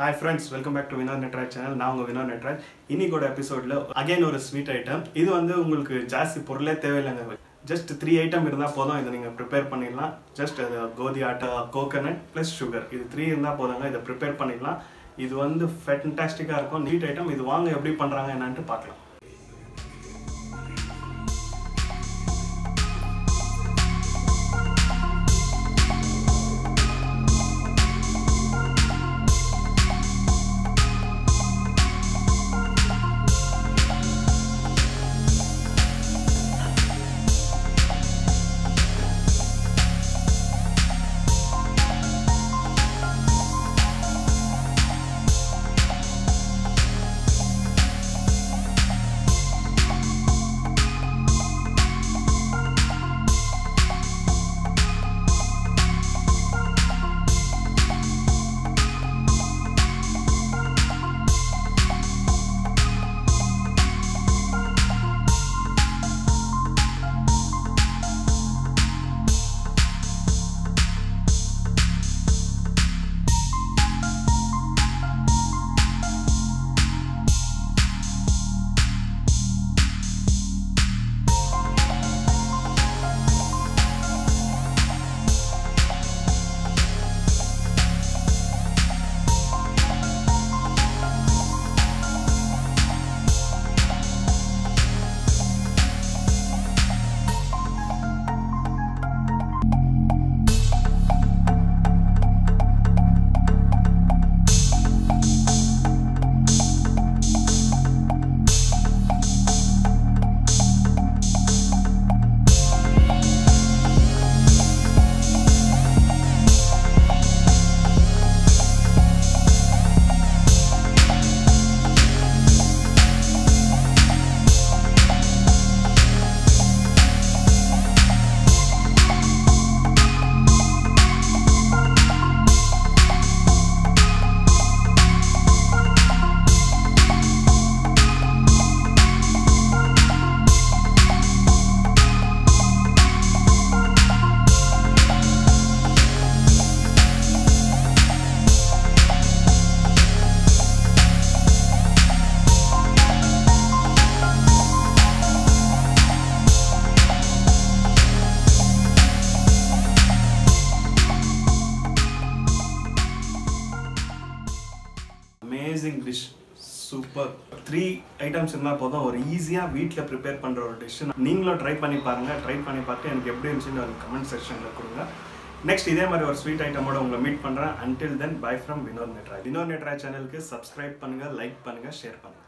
Hi friends, welcome back to Vinod Natraj channel. Now we Vinod Natraj. In this episode, again a sweet item. This is just 3 items you prepare. Just godi atta, coconut plus sugar. This 3 items you prepare. This is fantastic. Neat item. This is how you do it. Amazing dish, super. 3 items in or easy to prepare a dish. You try it and give it in the comment section. Next, I will sweet item. Until then, bye from Vinod Natraj. Vinod Natraj channel, subscribe, like, share.